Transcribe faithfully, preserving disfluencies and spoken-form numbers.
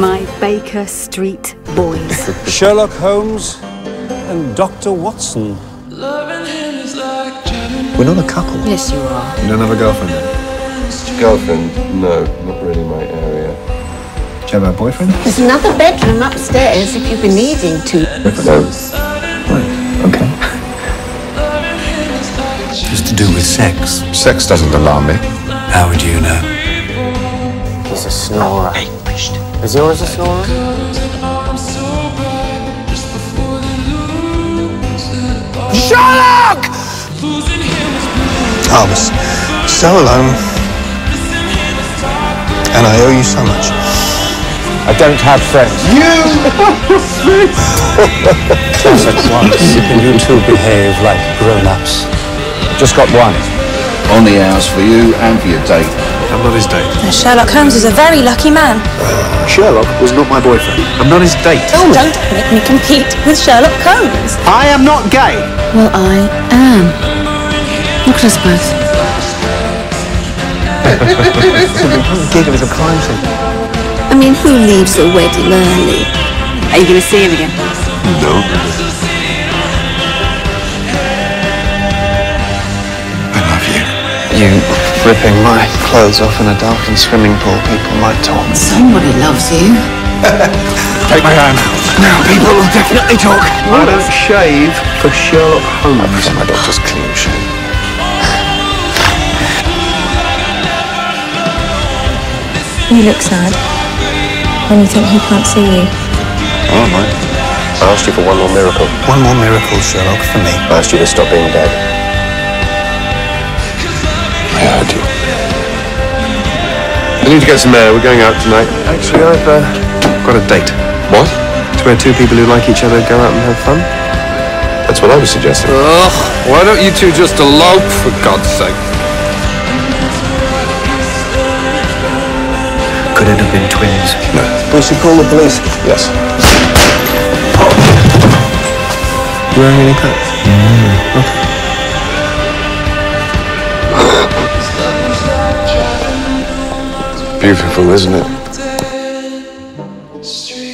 My Baker Street boys. Sherlock Holmes and Doctor Watson. We're not a couple. Yes, you are. You don't have a girlfriend, then? Girlfriend? No, not really my area. Do you have a boyfriend? There's another bedroom upstairs if you've been needing to. No. Right, okay. Just to do with sex. Sex doesn't alarm me. How would you know? He's a snorer. Is yours a snorer? Sherlock! I was so alone, and I owe you so much. I don't have friends. You just at once, can you two behave like grown-ups? Just got one. On the hours for you and for your date. I'm not his date. Now, Sherlock Holmes is a very lucky man. Sherlock was not my boyfriend. I'm not his date. Oh, don't make me compete with Sherlock Holmes. I am not gay. Well, I am. Look at us both. Gig of some crime scene. I mean, who leaves a wedding early? Are you going to see him again? No. I love you. You ripping my clothes off in a darkened swimming pool, people might talk. Somebody loves you. Take my hand. Now people will definitely talk. I don't shave for Sherlock Holmes. I presume my doctor's clean shave. You look sad when you think he can't see you. Oh, I might. I asked you for one more miracle. One more miracle, Sherlock, for me. I asked you to stop being dead. I heard you. I need to get some air. We're going out tonight. Actually, I've uh, got a date. What? To where two people who like each other go out and have fun. That's what I was suggesting. Ugh, why don't you two just elope, for God's sake? Could it have been twins? No. We should call the police. Yes. Oh. You're wearing any coats? Mm. Okay. Beautiful, isn't it?